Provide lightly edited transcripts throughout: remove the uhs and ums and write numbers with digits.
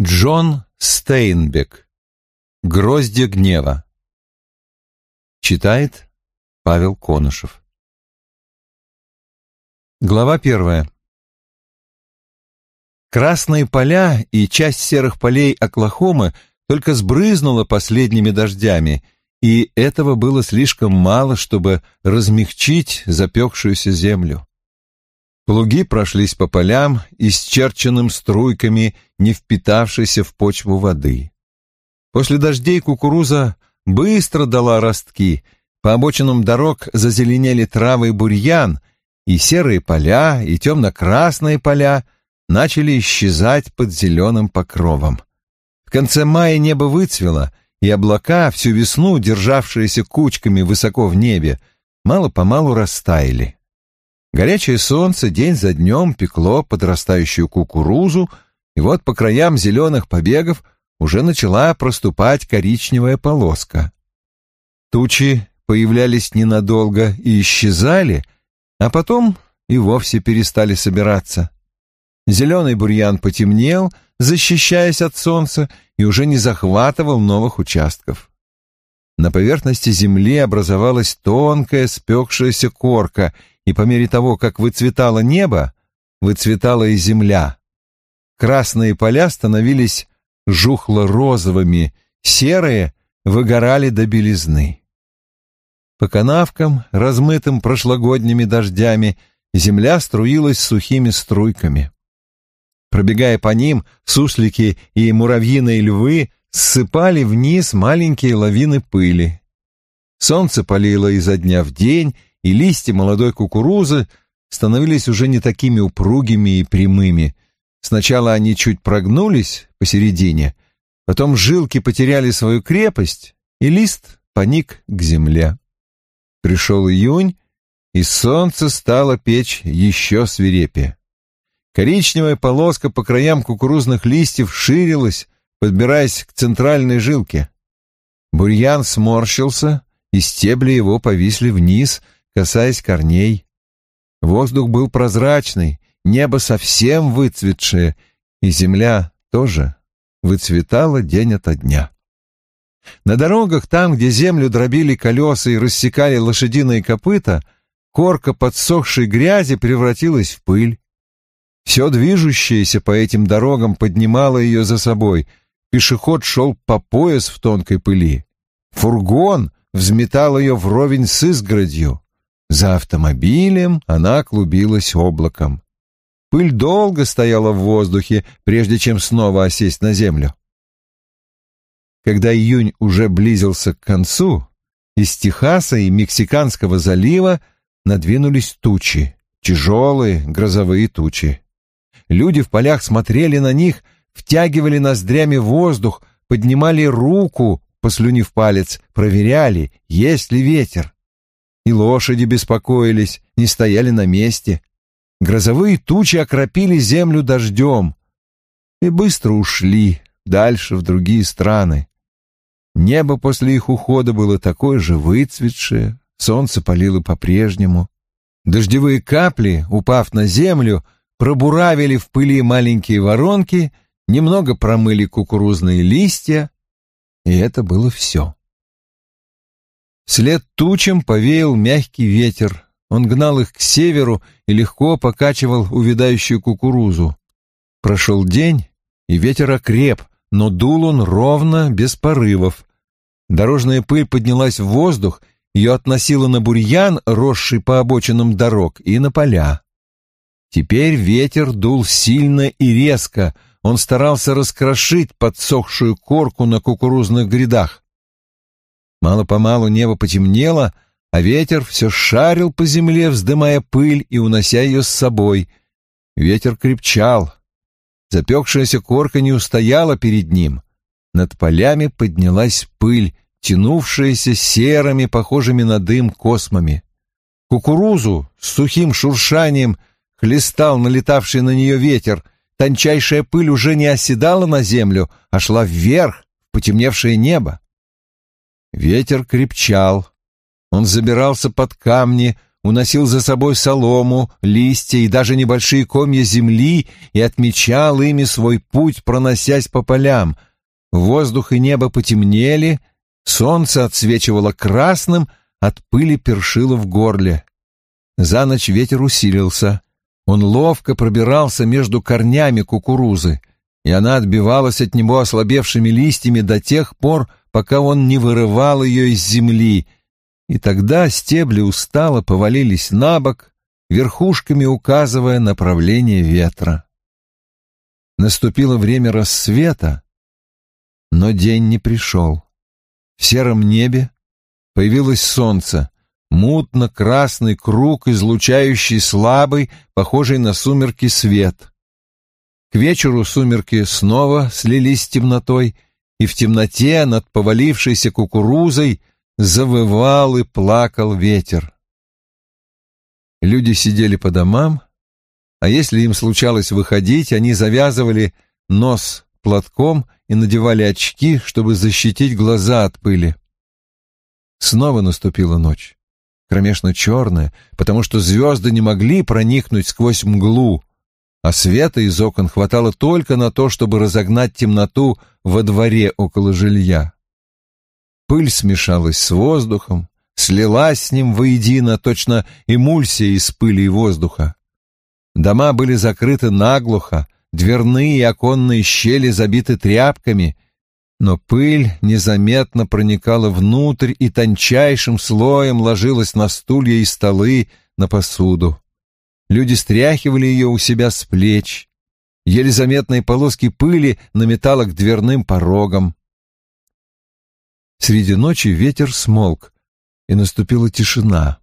Джон Стейнбек. «Гроздья гнева». Читает Павел Конышев. Глава 1. Красные поля и часть серых полей Оклахомы только сбрызнула последними дождями, и этого было слишком мало, чтобы размягчить запекшуюся землю. Плуги прошлись по полям, исчерченным струйками, не впитавшейся в почву воды. После дождей кукуруза быстро дала ростки, по обочинам дорог зазеленели травы и бурьян, и серые поля, и темно-красные поля начали исчезать под зеленым покровом. В конце мая небо выцвело, и облака, всю весну державшиеся кучками высоко в небе, мало-помалу растаяли. Горячее солнце день за днем пекло подрастающую кукурузу, и вот по краям зеленых побегов уже начала проступать коричневая полоска. Тучи появлялись ненадолго и исчезали, а потом и вовсе перестали собираться. Зеленый бурьян потемнел, защищаясь от солнца, и уже не захватывал новых участков. На поверхности земли образовалась тонкая спекшаяся корка, и по мере того, как выцветало небо, выцветала и земля. Красные поля становились жухло-розовыми, серые выгорали до белизны. По канавкам, размытым прошлогодними дождями, земля струилась сухими струйками. Пробегая по ним, суслики и муравьиные львы ссыпали вниз маленькие лавины пыли. Солнце палило изо дня в день, и листья молодой кукурузы становились уже не такими упругими и прямыми. Сначала они чуть прогнулись посередине, потом жилки потеряли свою крепость, и лист поник к земле. Пришел июнь, и солнце стало печь еще свирепее. Коричневая полоска по краям кукурузных листьев ширилась, подбираясь к центральной жилке. Бурьян сморщился, и стебли его повисли вниз, касаясь корней. Воздух был прозрачный, небо совсем выцветшее, и земля тоже выцветала день ото дня. На дорогах, там, где землю дробили колеса и рассекали лошадиные копыта, корка подсохшей грязи превратилась в пыль. Все движущееся по этим дорогам поднимало ее за собой. Пешеход шел по пояс в тонкой пыли. Фургон взметал ее вровень с изгородью. За автомобилем она клубилась облаком. Пыль долго стояла в воздухе, прежде чем снова осесть на землю. Когда июнь уже близился к концу, из Техаса и Мексиканского залива надвинулись тучи, тяжелые грозовые тучи. Люди в полях смотрели на них, втягивали ноздрями воздух, поднимали руку, послюнив палец, проверяли, есть ли ветер. И лошади беспокоились, не стояли на месте. Грозовые тучи окропили землю дождем и быстро ушли дальше в другие страны. Небо после их ухода было такое же выцветшее, солнце палило по-прежнему. Дождевые капли, упав на землю, пробуравили в пыли маленькие воронки, немного промыли кукурузные листья, и это было все. Вслед тучам повеял мягкий ветер. Он гнал их к северу и легко покачивал увядающую кукурузу. Прошел день, и ветер окреп, но дул он ровно, без порывов. Дорожная пыль поднялась в воздух, ее относило на бурьян, росший по обочинам дорог, и на поля. Теперь ветер дул сильно и резко, он старался раскрошить подсохшую корку на кукурузных грядах. Мало-помалу небо потемнело, а ветер все шарил по земле, вздымая пыль и унося ее с собой. Ветер крепчал. Запекшаяся корка не устояла перед ним. Над полями поднялась пыль, тянувшаяся серыми, похожими на дым, космами. Кукурузу с сухим шуршанием хлестал налетавший на нее ветер. Тончайшая пыль уже не оседала на землю, а шла вверх, в потемневшее небо. Ветер крепчал. Он забирался под камни, уносил за собой солому, листья и даже небольшие комья земли и отмечал ими свой путь, проносясь по полям. Воздух и небо потемнели, солнце отсвечивало красным, от пыли першило в горле. За ночь ветер усилился. Он ловко пробирался между корнями кукурузы, и она отбивалась от него ослабевшими листьями до тех пор, пока он не вырывал ее из земли, и тогда стебли устало повалились на бок, верхушками указывая направление ветра. Наступило время рассвета, но день не пришел. В сером небе появилось солнце, мутно-красный круг, излучающий слабый, похожий на сумерки, свет. К вечеру сумерки снова слились с темнотой, и в темноте над повалившейся кукурузой завывал и плакал ветер. Люди сидели по домам, а если им случалось выходить, они завязывали нос платком и надевали очки, чтобы защитить глаза от пыли. Снова наступила ночь, кромешно черная, потому что звезды не могли проникнуть сквозь мглу, а света из окон хватало только на то, чтобы разогнать темноту во дворе около жилья. Пыль смешалась с воздухом, слилась с ним воедино, точно эмульсия из пыли и воздуха. Дома были закрыты наглухо, дверные и оконные щели забиты тряпками, но пыль незаметно проникала внутрь и тончайшим слоем ложилась на стулья и столы, на посуду. Люди стряхивали ее у себя с плеч. Еле заметные полоски пыли наметало к дверным порогам. Среди ночи ветер смолк, и наступила тишина.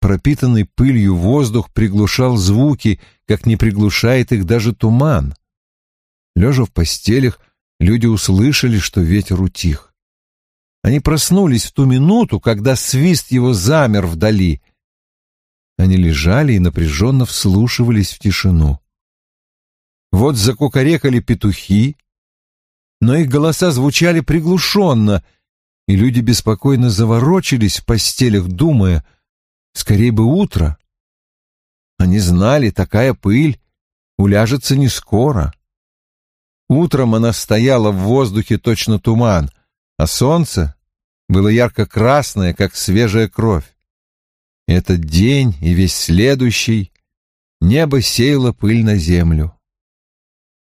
Пропитанный пылью воздух приглушал звуки, как не приглушает их даже туман. Лежа в постелях, люди услышали, что ветер утих. Они проснулись в ту минуту, когда свист его замер вдали. Они лежали и напряженно вслушивались в тишину. Вот закукарекали петухи, но их голоса звучали приглушенно, и люди беспокойно заворочились в постелях, думая, скорее бы утро. Они знали, такая пыль уляжется не скоро. Утром она стояла в воздухе точно туман, а солнце было ярко-красное, как свежая кровь. Этот день и весь следующий небо сеяло пыль на землю.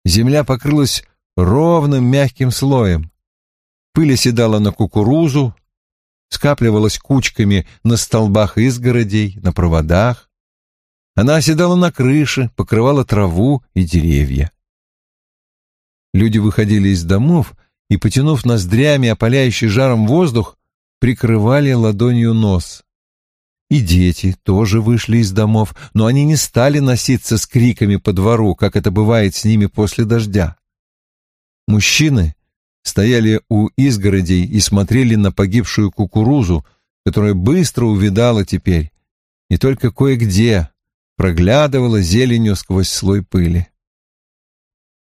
Земля покрылась ровным мягким слоем. Пыль оседала на кукурузу, скапливалась кучками на столбах изгородей, на проводах. Она оседала на крыше, покрывала траву и деревья. Люди выходили из домов и, потянув ноздрями опаляющий жаром воздух, прикрывали ладонью нос. И дети тоже вышли из домов, но они не стали носиться с криками по двору, как это бывает с ними после дождя. Мужчины стояли у изгородей и смотрели на погибшую кукурузу, которая быстро увядала теперь, и только кое-где проглядывала зеленью сквозь слой пыли.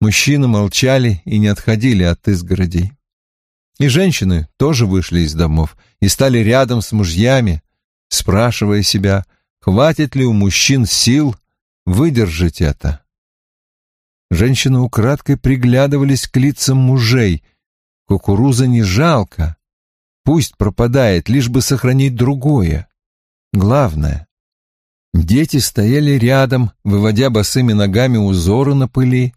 Мужчины молчали и не отходили от изгородей. И женщины тоже вышли из домов и стали рядом с мужьями, спрашивая себя, хватит ли у мужчин сил выдержать это. Женщины украдкой приглядывались к лицам мужей. Кукуруза не жалко. Пусть пропадает, лишь бы сохранить другое. Главное. Дети стояли рядом, выводя босыми ногами узоры на пыли.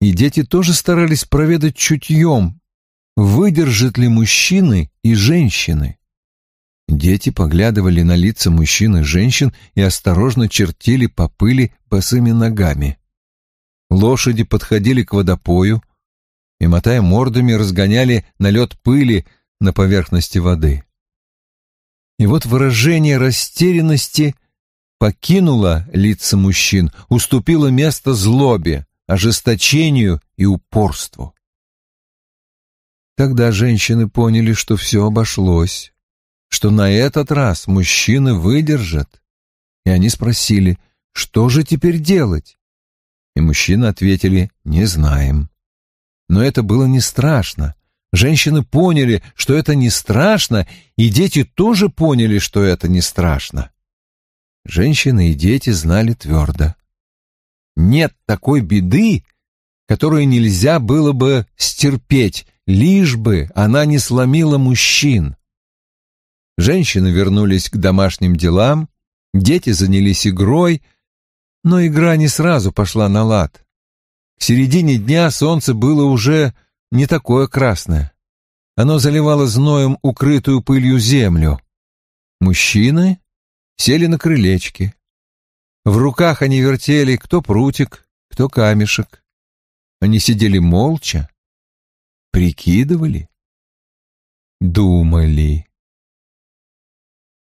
И дети тоже старались проведать чутьем, выдержат ли мужчины и женщины. Дети поглядывали на лица мужчин и женщин и осторожно чертили по пыли босыми ногами. Лошади подходили к водопою и, мотая мордами, разгоняли налет пыли на поверхности воды. И вот выражение растерянности покинуло лица мужчин, уступило место злобе, ожесточению и упорству. Тогда женщины поняли, что все обошлось, что на этот раз мужчины выдержат, и они спросили, что же теперь делать? И мужчины ответили, не знаем. Но это было не страшно. Женщины поняли, что это не страшно, и дети тоже поняли, что это не страшно. Женщины и дети знали твердо: нет такой беды, которую нельзя было бы стерпеть, лишь бы она не сломила мужчин. Женщины вернулись к домашним делам, дети занялись игрой, но игра не сразу пошла на лад. К середине дня солнце было уже не такое красное. Оно заливало зноем укрытую пылью землю. Мужчины сели на крылечки. В руках они вертели кто прутик, кто камешек. Они сидели молча, прикидывали, думали.